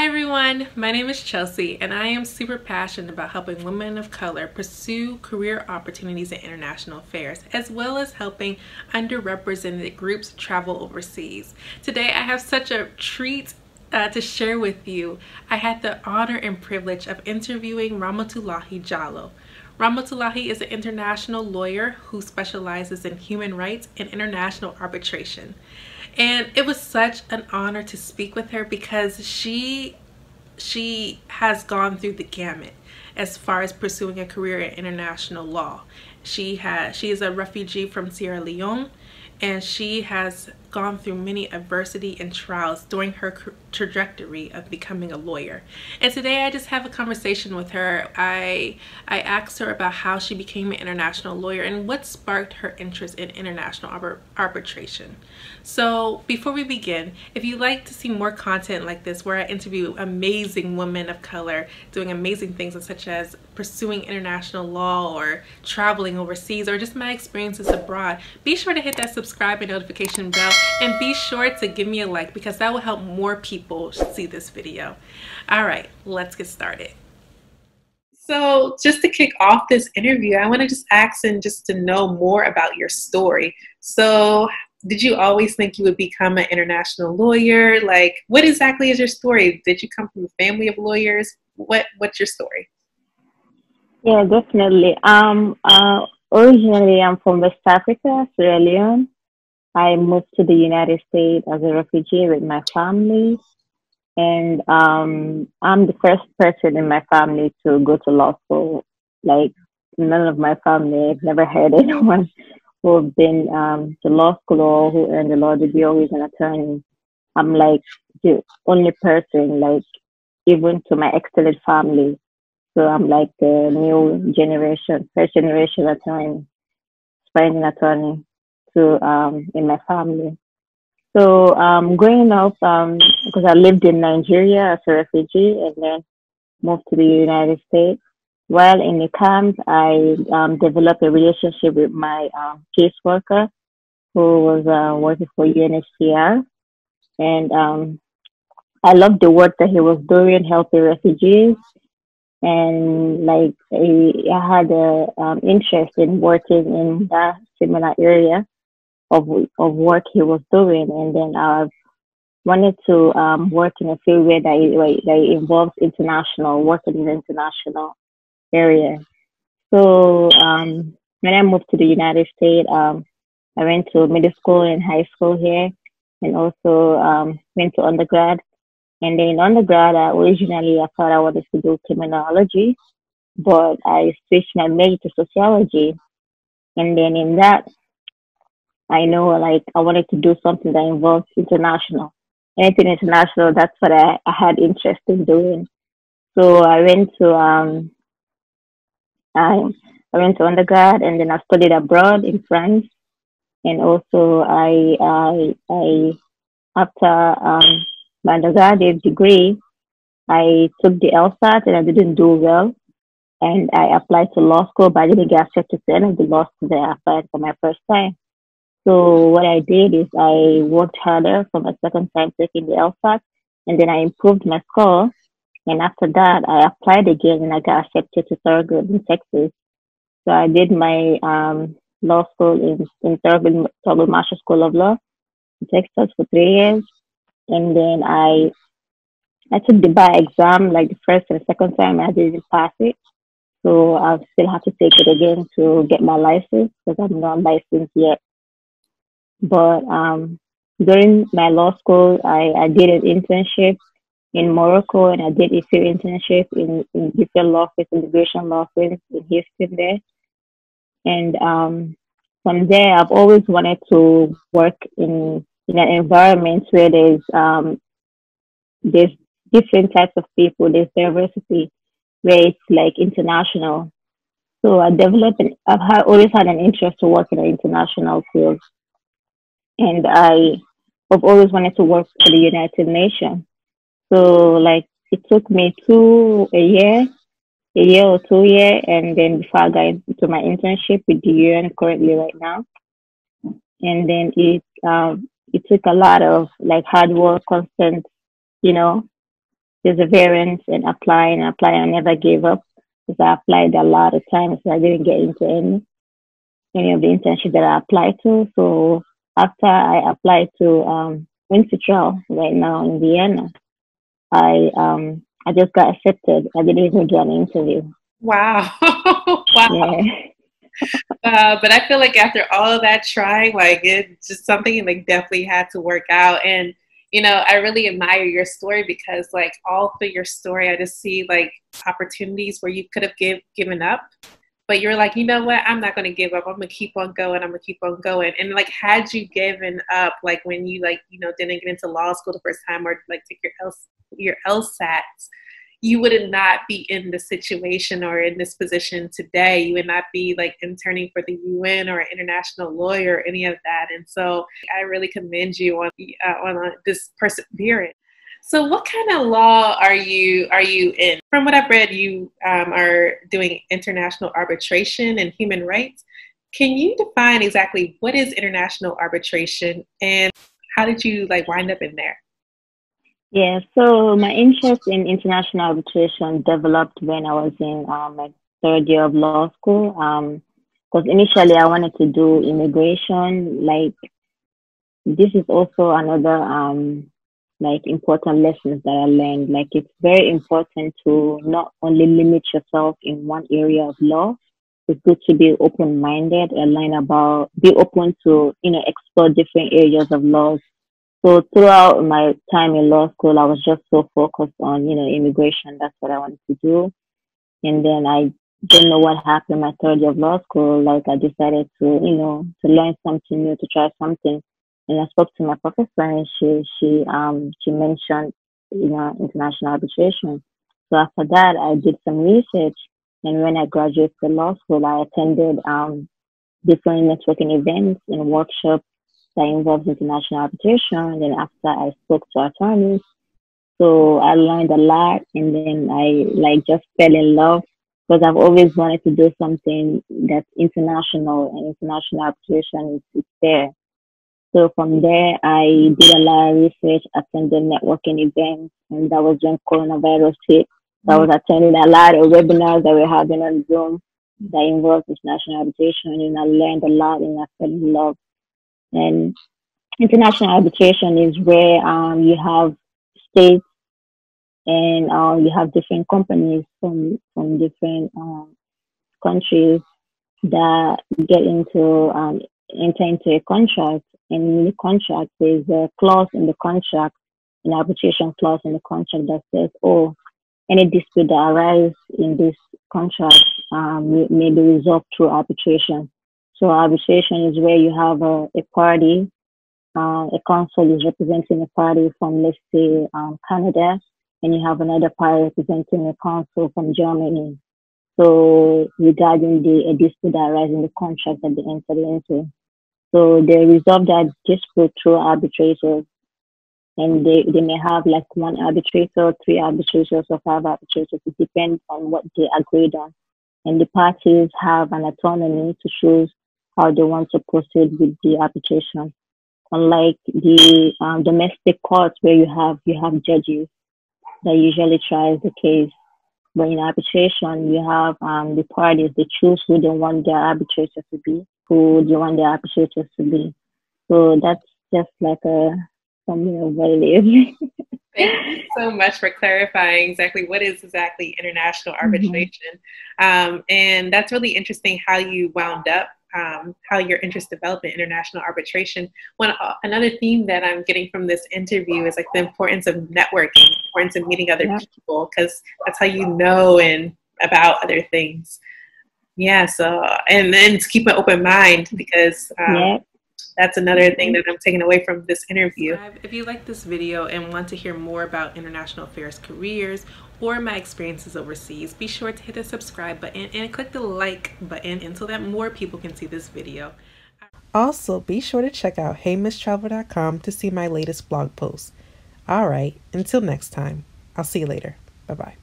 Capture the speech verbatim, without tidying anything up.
Hi everyone, my name is Chelsea and I am super passionate about helping women of color pursue career opportunities in international affairs, as well as helping underrepresented groups travel overseas. Today I have such a treat uh, to share with you. I had the honor and privilege of interviewing Ramatulahi Jalo. Ramatulahi is an international lawyer who specializes in human rights and international arbitration. And it was such an honor to speak with her because she she has gone through the gamut as far as pursuing a career in international law. She has she is a refugee from Sierra Leone, and she has gone through many adversity and trials during her trajectory of becoming a lawyer. And today I just have a conversation with her. I, I asked her about how she became an international lawyer and what sparked her interest in international arbit arbitration. So before we begin, if you'd like to see more content like this where I interview amazing women of color doing amazing things such as pursuing international law or traveling overseas or just my experiences abroad, be sure to hit that subscribe and notification bell. And be sure to give me a like because that will help more people see this video. All right, let's get started. So just to kick off this interview, I want to just ask and just to know more about your story. So did you always think you would become an international lawyer? Like, what exactly is your story? Did you come from a family of lawyers? What, what's your story? Yeah, definitely. Um, uh, originally, I'm from West Africa, Sierra Leone. I moved to the United States as a refugee with my family, and um, I'm the first person in my family to go to law school. Like, none of my family, I've never heard anyone who has been um, to law school or who earned a law degree or is an attorney. I'm like the only person, like, even to my extended family. So I'm like the new generation, first generation attorney, finding attorney. To, um, in my family. So um, growing up, um, because I lived in Nigeria as a refugee and then moved to the United States. While in the camp, I um, developed a relationship with my um, caseworker who was uh, working for U N H C R. And um, I loved the work that he was doing, helping refugees. And like I, I had an um, interest in working in that similar area of of work he was doing, and then I wanted to um, work in a field where that, that involves international, working in the international area. So um, when I moved to the United States, um, I went to middle school and high school here, and also um, went to undergrad. And then in undergrad, I originally I thought I wanted to do criminology, but I switched my major to sociology. And then in that, I know, like, I wanted to do something that involves international. Anything international, that's what I, I had interest in doing. So I went to um, I, I went to undergrad, and then I studied abroad in France. And also, I I, I after um, my undergraduate degree, I took the LSAT, and I didn't do well. And I applied to law school, but I didn't get accepted to any of the law school that I applied for my first time. So what I did is I worked harder for my second time taking the LSAT, and then I improved my score. And after that, I applied again, and I got accepted to Thurgood in Texas. So I did my um, law school in, in Thurgood, Thurgood Marshall School of Law in Texas for three years. And then I, I took the bar exam, like the first and second time, and I didn't pass it. So I still have to take it again to get my license because I'm not licensed yet. But um, during my law school, I, I did an internship in Morocco, and I did a few internships in, in different law firms, immigration law firms in Houston there. And um, from there, I've always wanted to work in, in an environment where there's, um, there's different types of people, there's diversity, where it's like international. So I developed, an, I've had, always had an interest to work in an international field. And I have always wanted to work for the United Nations. So like it took me two, a year, a year or two years, and then before I got into my internship with the U N currently right now. And then it, um, it took a lot of like hard work, constant, you know, perseverance and apply and apply. I never gave up because I applied a lot of times and I didn't get into any any of the internships that I applied to. So after I applied to um, UNHCR right now in Vienna, I um I just got accepted. I didn't even get an interview. Wow. Wow. Yeah. Uh, but I feel like after all of that trying, like it's just something like definitely had to work out. And, you know, I really admire your story because like all through your story, I just see like opportunities where you could have give, given up, but you're like, you know what, I'm not going to give up. I'm going to keep on going. I'm going to keep on going. And like, had you given up, like when you like, you know, didn't get into law school the first time or like take your L your L SATs, you would not be in the situation or in this position today. You would not be like interning for the U N or an international lawyer or any of that. And so I really commend you on uh, on uh, this perseverance. So what kind of law are you are you in? From what I've read, you um, are doing international arbitration and human rights. Can you define exactly what is international arbitration and how did you like wind up in there? Yeah, so my interest in international arbitration developed when I was in um, my third year of law school. Because um, initially I wanted to do immigration. Like, this is also another um, like important lessons that I learned. Like, it's very important to not only limit yourself in one area of law. It's good to be open-minded and learn about, be open to, you know, explore different areas of laws. So throughout my time in law school, I was just so focused on, you know, immigration. That's what I wanted to do. And then I didn't know what happened my third year of law school. Like, I decided to, you know, to learn something new, to try something. And I spoke to my professor and she, she, um, she mentioned, you know, international arbitration. So after that, I did some research. And when I graduated from law school, I attended um, different networking events and workshops that involves international arbitration. And then after I spoke to attorneys, so I learned a lot. And then I like just fell in love because I've always wanted to do something that's international, and international arbitration is, is there. So from there, I did a lot of research, attended networking events, and that was when coronavirus hit. So I was attending a lot of webinars that we're having on Zoom that involved international arbitration, and I learned a lot and I fell in love. And international arbitration is where um, you have states and uh, you have different companies from from different um, countries that get into um, enter into a contract. And in the contract, there's a clause in the contract, an arbitration clause in the contract that says, "Oh, any dispute that arises in this contract um, may be resolved through arbitration." So arbitration is where you have a, a party, uh, a counsel is representing a party from, let's say, um, Canada, and you have another party representing a counsel from Germany. So regarding the a dispute that arises in the contract that they entered into. So they resolve that dispute through arbitrators, and they, they may have like one arbitrator, three arbitrators, or five arbitrators. It depends on what they agreed on. And the parties have an autonomy to choose how they want to proceed with the arbitration. Unlike the um, domestic courts where you have you have judges that usually tries the case, but in arbitration you have um, the parties, they choose who they want their arbitrator to be, who they want their arbitrators to be. So that's just like a summary of what it is. Thank you so much for clarifying exactly what is exactly international arbitration. Mm-hmm. um, and that's really interesting how you wound up, um, how your interest developed in international arbitration. One uh, Another theme that I'm getting from this interview is like the importance of networking, the importance of meeting other yeah. people, because that's how you know and about other things. Yeah, so, and then to keep an open mind because um, yeah. that's another thing that I'm taking away from this interview. If you like this video and want to hear more about international affairs careers or my experiences overseas, be sure to hit the subscribe button and click the like button and so that more people can see this video. Also, be sure to check out Hey Miss Travel dot com to see my latest blog posts. All right, until next time, I'll see you later. Bye-bye.